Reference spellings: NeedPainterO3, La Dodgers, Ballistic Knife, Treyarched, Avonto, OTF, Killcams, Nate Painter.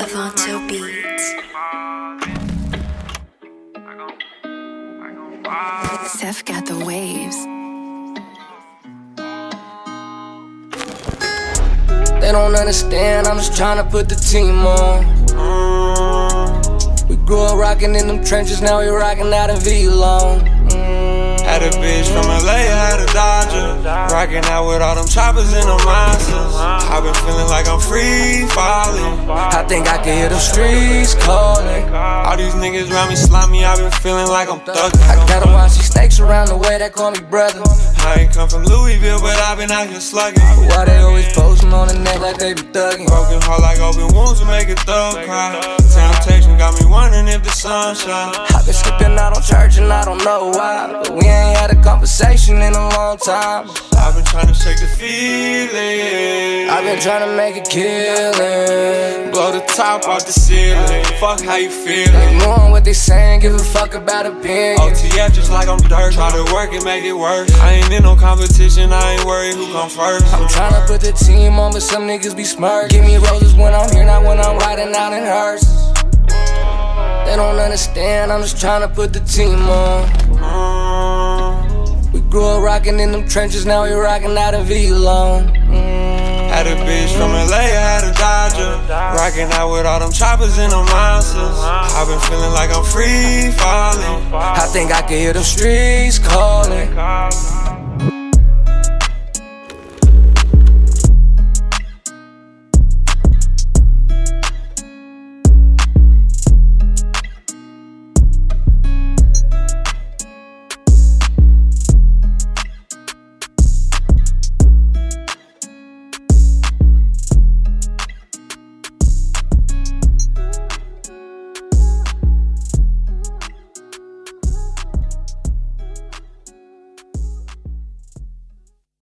Avonto beats. Seth got the waves. They don't understand, I'm just tryna put the team on. We grew up rockin' in them trenches, now we rockin' out of V-Long. Had a bitch from LA, had a Dodger. Rockin' out with all them choppers and them monsters. I been feeling like I'm free falling. I think I can hear them streets calling. All these niggas round me slimy, I been feeling like I'm thuggin'. I gotta watch these snakes around the way that call me brother. I ain't come from Louisville, but I been out here slugging. Why they always postin' on the net like they be thuggin'? Broken heart like open wounds to make a thug cry. Temptation got me wondering if the sun shine. I been skipping out on church and I don't know why, but we ain't had a conversation in a long time. I've been trying to shake the feeling, I've been trying to make a killing. Blow the top off the ceiling, fuck how you feelin'. Ignoring what they saying, give a fuck about opinion. OTF just like I'm dirt, try to work it, make it worse. I ain't in no competition, I ain't worried who come first. I'm trying to put the team on, but some niggas be smirk. Give me roses when I'm here, not when I'm riding out in hearses. They don't understand, I'm just trying to put the team on. We grew up rockin' in them trenches, now we rockin' out of V-Long. Had a bitch from LA, had a Dodger. Rockin' out with all them choppers and them monsters. I been feeling like I'm free falling. I think I can hear them streets calling.